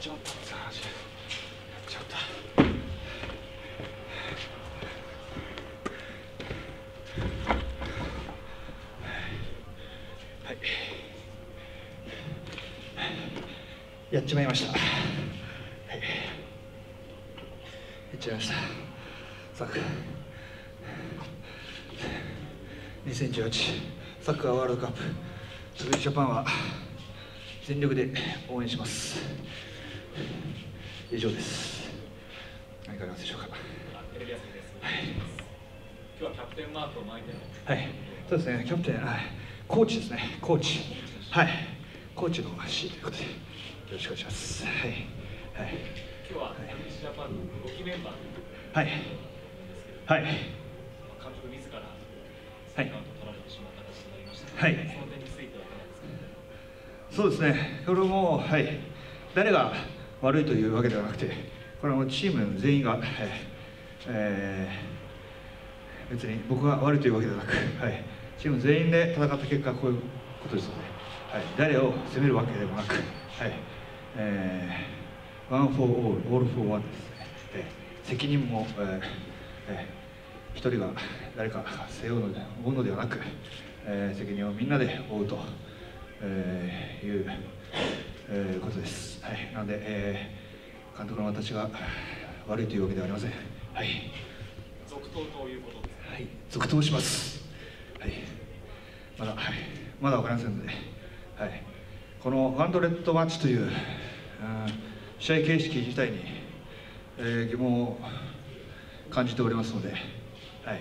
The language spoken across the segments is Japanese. ちょっとちょっと。はい、やっちまいました。はい、やっちまいました。サック2018サッカーワールドカップ鈴木ジャパンは全力で応援します。以上です。何かありますでしょうか。テレビ休みです。はい、今日はキャプテンマークを巻いての、はい、そうですね、キャプテン、はい、コーチですね、コーチ、はい、コーチのCということでよろしくお願いします。はいはい、今日は鈴木ジャパンの動きメンバーということなんですけど、はいはい、監督自らセカンドを取られてしまった形になりましたが、はい、その点についてはどうですか。そうですね、これも、はい、誰が悪いというわけではなくて、これはもうチーム全員が、別に僕が悪いというわけではなく、はい、チーム全員で戦った結果、こういうことですので、はい、誰を責めるわけでもなく、はい、ワン・フォー・オール、オール・フォー・ワンですね、責任も、一人が誰か背負うのではなく、責任をみんなで負うと。いう、ことです。はい、なので、監督の私が悪いというわけではありません。はい。続投ということです。はい、続投します。はい。まだ、はい、まだわかりませんので、はい。このワンドレッドマッチという、試合形式自体に、疑問を感じておりますので、はい。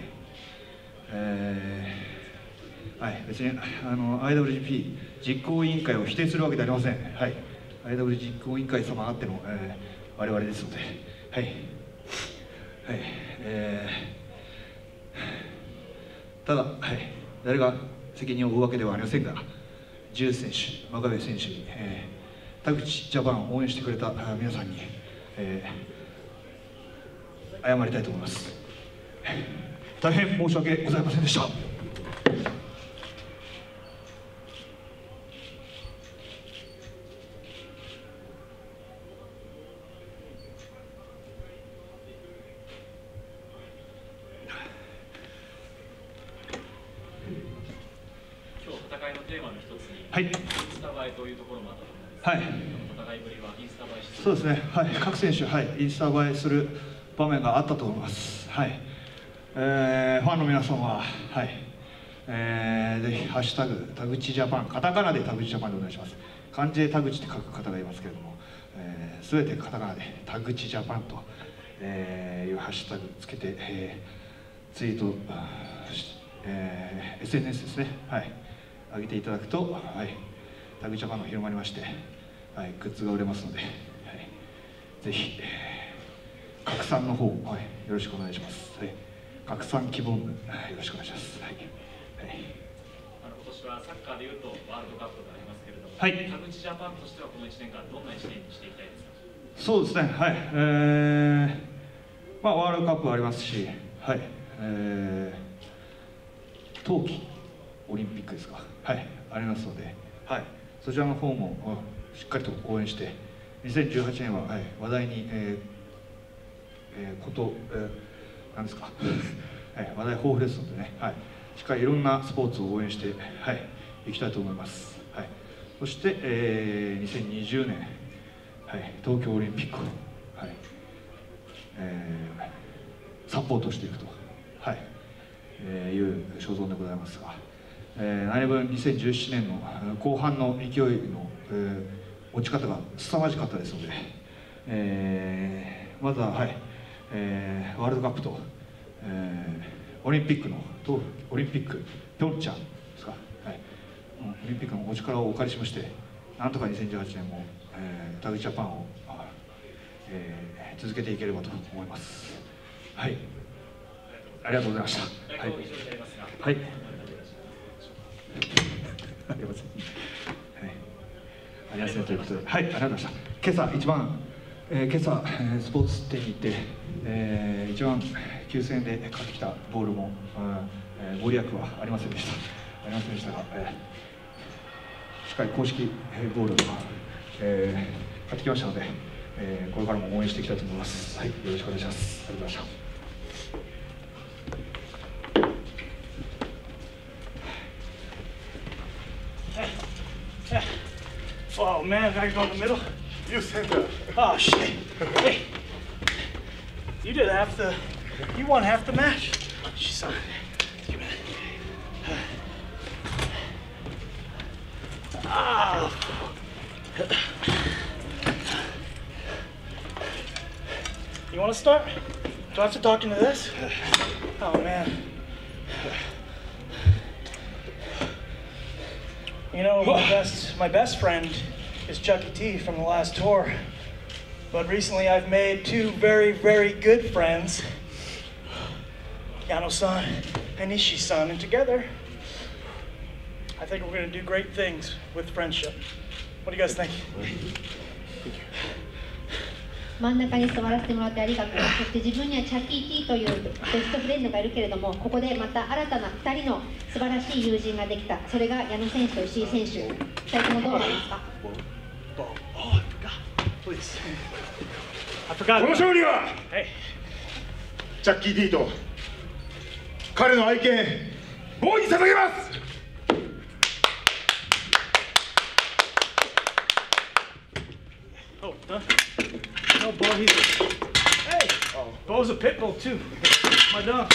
はい、別にIWGP 実行委員会を否定するわけではありません。はい、IW 実行委員会様あっての、我々ですので、はい、はい、ただ、はい、誰が責任を負うわけではありませんが、ジュース選手、真壁選手に、田口ジャパンを応援してくれた皆さんに、謝りたいと思います。大変申し訳ございませんでした。はい、インスタ映えというところもあったと思います。はい、お互いぶりはインスタ映え。そうですね。はい、各選手、はい、インスタ映えする場面があったと思います。はい、ファンの皆さんは、はい、ぜひハッシュタグ田口ジャパン、カタカナで田口ジャパンでお願いします。漢字で田口って書く方がいますけれども、すべてカタカナで田口ジャパンと、いうハッシュタグつけて、ツイート、SNS ですね。はい。上げていただくと、はい、田口ジャパンが広まりまして、はい、グッズが売れますので、はい、ぜひ、拡散の方、はい、よろしくお願いします。はい、拡散希望部、はい、よろしくお願いします。はいはい、今年はサッカーでいうとワールドカップがありますけれども、はい、田口ジャパンとしてはこの1年間どんな1年にしていきたいですか。そうですね。はい、まあワールドカップはありますし、はい、冬季オリンピックですか、はい、ありますので、はい、そちらの方もしっかりと応援して、2018年は、はい、話題に、なんですか、はい、話題豊富ですのでね、はい、しっかりいろんなスポーツを応援して、はい、いきたいと思います。はい、そして、2020年、はい、東京オリンピックを、はい、サポートしていくと、はい、いう所存でございますが。何分2017年の後半の勢いの、持ち方が凄まじかったですので、まずは、はいワールドカップと、オリンピックのオリンピックピョンチャンですか、はい、オリンピックのお力をお借りしましてなんとか2018年も田口ジャパンを、続けていければと思います。はい、ありがとうございました。はい。はいありがとうございます。はい、ありがとうございました。今朝一番、今朝スポーツ店に行って、1万9,000円で買ってきたボールも、ご利益はありませんでした。ありませんでしたが、しっかり公式ボールを、買ってきましたので、これからも応援していきたいと思います。はい、よろしくお願いします。ありがとうございました。Oh man, I go in the middle. You sent that. Oh shit. Hey, you did half the. You won half the match. She's on. Give me that. Ah. You want to start? Do I have to talk into this? Oh man. You know, my best friend is Chuckie T from the last tour. But recently I've made two very, very good friends, Yano-san and Ishii-san, and together I think we're going to do great things with friendship. What do you guys think? 真ん中に座らせてもらってありがとう。そして自分にはチャッキー T というベストフレンドがいるけれども、ここでまた新たな2人の素晴らしい友人ができた。それが矢野選手と石井選手。2人ともどうですか？この勝利は、チャッキー T と彼の愛犬ボーイに捧げます。Bo, he's a, hey, Bo's a pit bull too, my dog.